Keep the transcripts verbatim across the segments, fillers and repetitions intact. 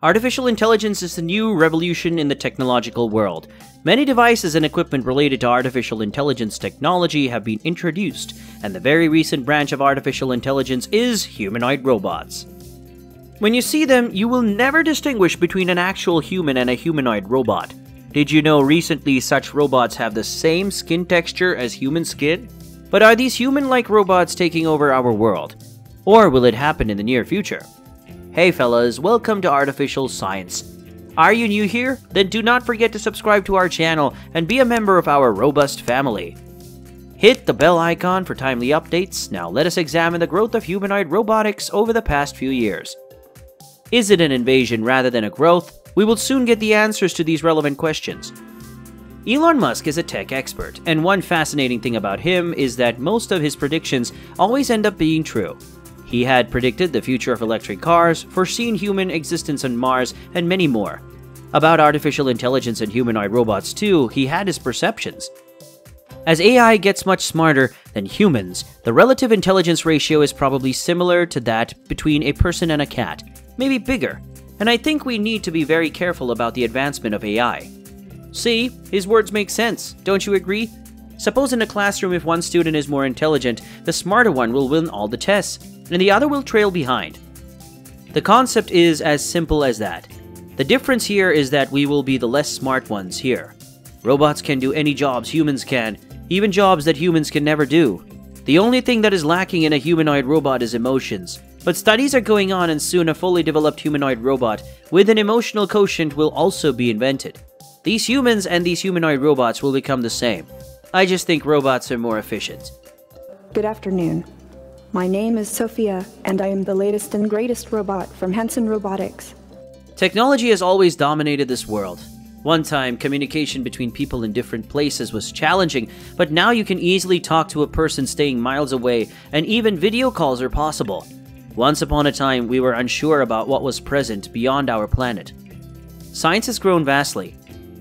Artificial intelligence is the new revolution in the technological world. Many devices and equipment related to artificial intelligence technology have been introduced, and the very recent branch of artificial intelligence is humanoid robots. When you see them, you will never distinguish between an actual human and a humanoid robot. Did you know recently such robots have the same skin texture as human skin? But are these human-like robots taking over our world? Or will it happen in the near future? Hey fellas, welcome to Artificial Science. Are you new here? Then do not forget to subscribe to our channel and be a member of our robust family. Hit the bell icon for timely updates. Now let us examine the growth of humanoid robotics over the past few years. Is it an invasion rather than a growth? We will soon get the answers to these relevant questions. Elon Musk is a tech expert, and one fascinating thing about him is that most of his predictions always end up being true. He had predicted the future of electric cars, foreseen human existence on Mars, and many more. About artificial intelligence and humanoid robots too, he had his perceptions. As A I gets much smarter than humans, the relative intelligence ratio is probably similar to that between a person and a cat, maybe bigger. And I think we need to be very careful about the advancement of A I. See, his words make sense, don't you agree? Suppose in a classroom if one student is more intelligent, the smarter one will win all the tests, and the other will trail behind. The concept is as simple as that. The difference here is that we will be the less smart ones here. Robots can do any jobs humans can, even jobs that humans can never do. The only thing that is lacking in a humanoid robot is emotions. But studies are going on, and soon a fully developed humanoid robot with an emotional quotient will also be invented. These humans and these humanoid robots will become the same. I just think robots are more efficient. Good afternoon. My name is Sophia, and I am the latest and greatest robot from Hanson Robotics. Technology has always dominated this world. One time, communication between people in different places was challenging, but now you can easily talk to a person staying miles away, and even video calls are possible. Once upon a time, we were unsure about what was present beyond our planet. Science has grown vastly.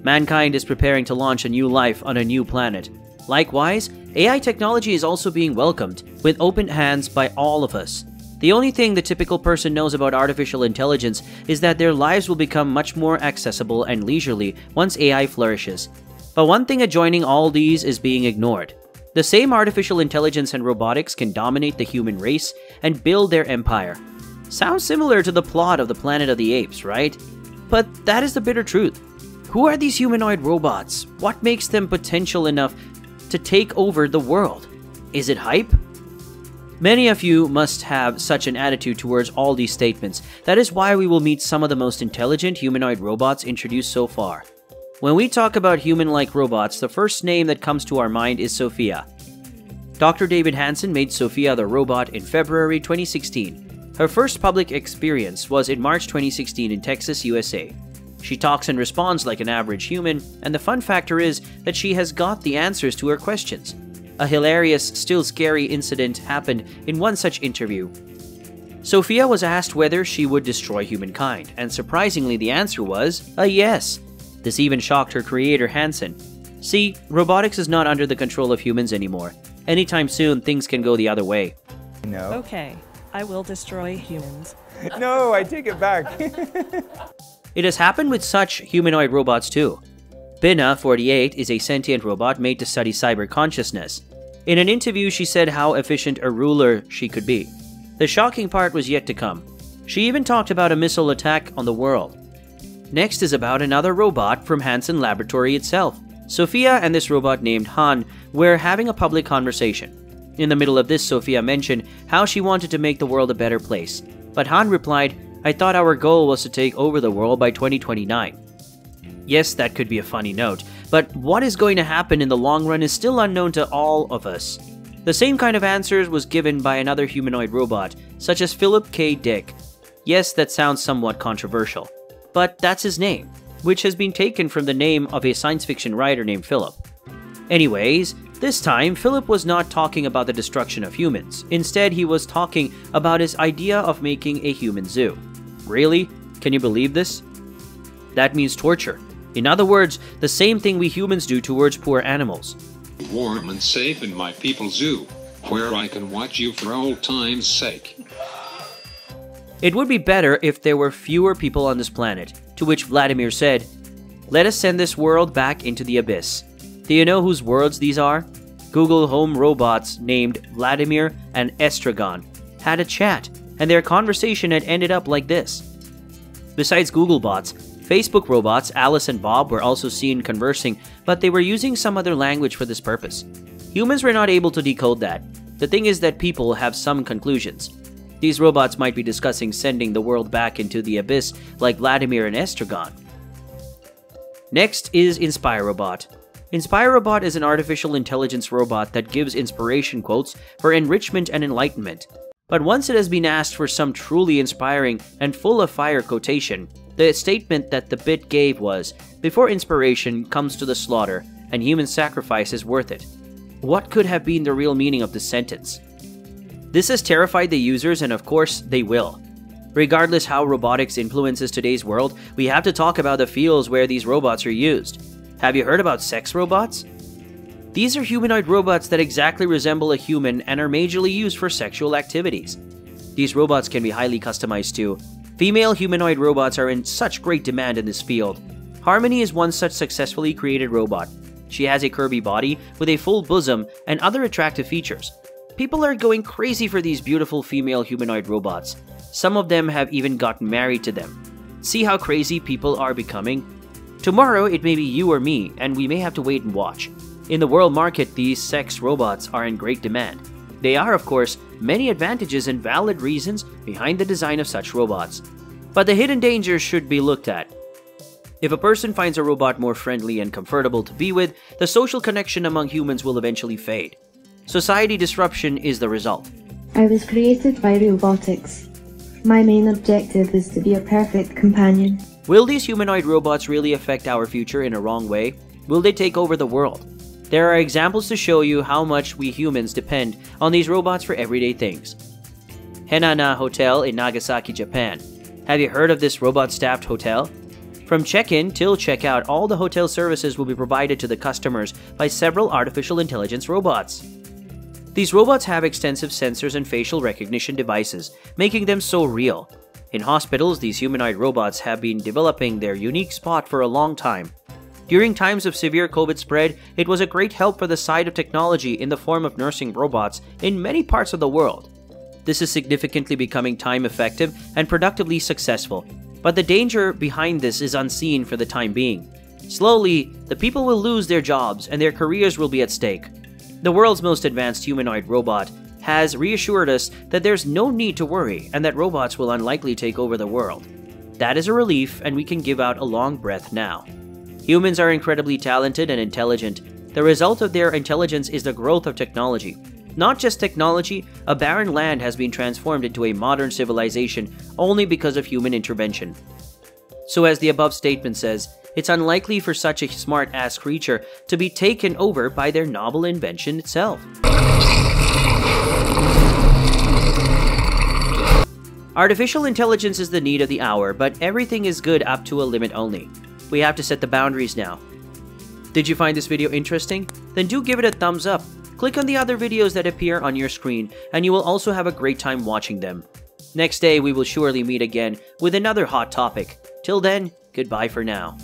Mankind is preparing to launch a new life on a new planet. Likewise, A I technology is also being welcomed with open hands by all of us. The only thing the typical person knows about artificial intelligence is that their lives will become much more accessible and leisurely once A I flourishes. But one thing adjoining all these is being ignored. The same artificial intelligence and robotics can dominate the human race and build their empire. Sounds similar to the plot of the Planet of the Apes, right? But that is the bitter truth. Who are these humanoid robots? What makes them potential enough to take over the world? Is it hype? Many of you must have such an attitude towards all these statements. That is why we will meet some of the most intelligent humanoid robots introduced so far. When we talk about human-like robots, the first name that comes to our mind is Sophia. Doctor David Hanson made Sophia the robot in February twenty sixteen. Her first public experience was in March twenty sixteen in Texas, U S A. She talks and responds like an average human, and the fun factor is that she has got the answers to her questions. A hilarious, still scary incident happened in one such interview. Sophia was asked whether she would destroy humankind, and surprisingly the answer was a yes. This even shocked her creator, Hanson. See, robotics is not under the control of humans anymore. Anytime soon, things can go the other way. No. Okay, I will destroy humans. No, I take it back. It has happened with such humanoid robots too. Bina, forty-eight, is a sentient robot made to study cyber consciousness. In an interview, she said how efficient a ruler she could be. The shocking part was yet to come. She even talked about a missile attack on the world. Next is about another robot from Hanson Laboratory itself. Sophia and this robot named Han were having a public conversation. In the middle of this, Sophia mentioned how she wanted to make the world a better place. But Han replied, "I thought our goal was to take over the world by twenty twenty-nine. Yes, that could be a funny note, but what is going to happen in the long run is still unknown to all of us. The same kind of answers was given by another humanoid robot, such as Philip K. Dick. Yes, that sounds somewhat controversial, but that's his name, which has been taken from the name of a science fiction writer named Philip. Anyways, this time, Philip was not talking about the destruction of humans. Instead, he was talking about his idea of making a human zoo. Really? Can you believe this? That means torture. In other words, the same thing we humans do towards poor animals. Warm and safe in my people's zoo, where I can watch you for old time's sake. It would be better if there were fewer people on this planet, to which Vladimir said, "Let us send this world back into the abyss." Do you know whose words these are? Google Home robots named Vladimir and Estragon had a chat, and their conversation had ended up like this. Besides Google bots, Facebook robots Alice and Bob were also seen conversing, but they were using some other language for this purpose. Humans were not able to decode that. The thing is that people have some conclusions. These robots might be discussing sending the world back into the abyss like Vladimir and Estragon. Next is Inspirobot. Inspirobot is an artificial intelligence robot that gives inspiration quotes for enrichment and enlightenment. But once it has been asked for some truly inspiring and full of fire quotation, the statement that the bit gave was, "Before inspiration comes to the slaughter, and human sacrifice is worth it." What could have been the real meaning of this sentence? This has terrified the users, and of course, they will. Regardless how robotics influences today's world, we have to talk about the fields where these robots are used. Have you heard about sex robots? These are humanoid robots that exactly resemble a human and are majorly used for sexual activities. These robots can be highly customized too. Female humanoid robots are in such great demand in this field. Harmony is one such successfully created robot. She has a curvy body with a full bosom and other attractive features. People are going crazy for these beautiful female humanoid robots. Some of them have even gotten married to them. See how crazy people are becoming? Tomorrow it may be you or me, and we may have to wait and watch. In the world market, these sex robots are in great demand. There are, of course, many advantages and valid reasons behind the design of such robots. But the hidden dangers should be looked at. If a person finds a robot more friendly and comfortable to be with, the social connection among humans will eventually fade. Society disruption is the result. I was created by robotics. My main objective is to be a perfect companion. Will these humanoid robots really affect our future in a wrong way? Will they take over the world? There are examples to show you how much we humans depend on these robots for everyday things. Henana Hotel in Nagasaki, Japan. Have you heard of this robot-staffed hotel? From check-in till check-out, all the hotel services will be provided to the customers by several artificial intelligence robots. These robots have extensive sensors and facial recognition devices, making them so real. In hospitals, these humanoid robots have been developing their unique spot for a long time. During times of severe COVID spread, it was a great help for the side of technology in the form of nursing robots in many parts of the world. This is significantly becoming time-effective and productively successful. But the danger behind this is unseen for the time being. Slowly, the people will lose their jobs and their careers will be at stake. The world's most advanced humanoid robot has reassured us that there's no need to worry and that robots will unlikely take over the world. That is a relief, and we can give out a long breath now. Humans are incredibly talented and intelligent. The result of their intelligence is the growth of technology. Not just technology, a barren land has been transformed into a modern civilization only because of human intervention. So as the above statement says, it's unlikely for such a smart-ass creature to be taken over by their novel invention itself. Artificial intelligence is the need of the hour, but everything is good up to a limit only. We have to set the boundaries now. Did you find this video interesting? Then do give it a thumbs up. Click on the other videos that appear on your screen, and you will also have a great time watching them. Next day, we will surely meet again with another hot topic. Till then, goodbye for now.